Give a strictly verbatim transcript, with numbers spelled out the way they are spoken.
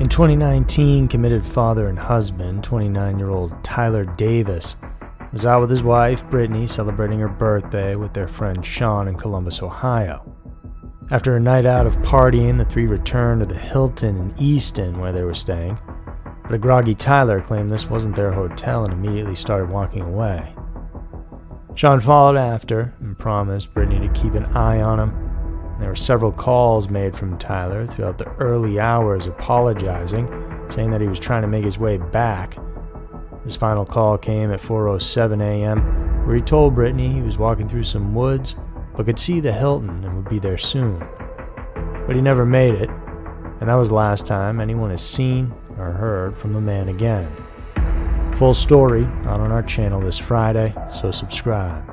In twenty nineteen, committed father and husband, twenty-nine-year-old Tyler Davis, was out with his wife, Brittany, celebrating her birthday with their friend Sean in Columbus, Ohio. After a night out of partying, the three returned to the Hilton in Easton where they were staying, but a groggy Tyler claimed this wasn't their hotel and immediately started walking away. Sean followed after and promised Brittany to keep an eye on him. There were several calls made from Tyler throughout the early hours apologizing, saying that he was trying to make his way back. His final call came at four oh seven a m, where he told Brittany he was walking through some woods, but could see the Hilton and would be there soon. But he never made it, and that was the last time anyone has seen or heard from the man again. Full story out on our channel this Friday, so subscribe.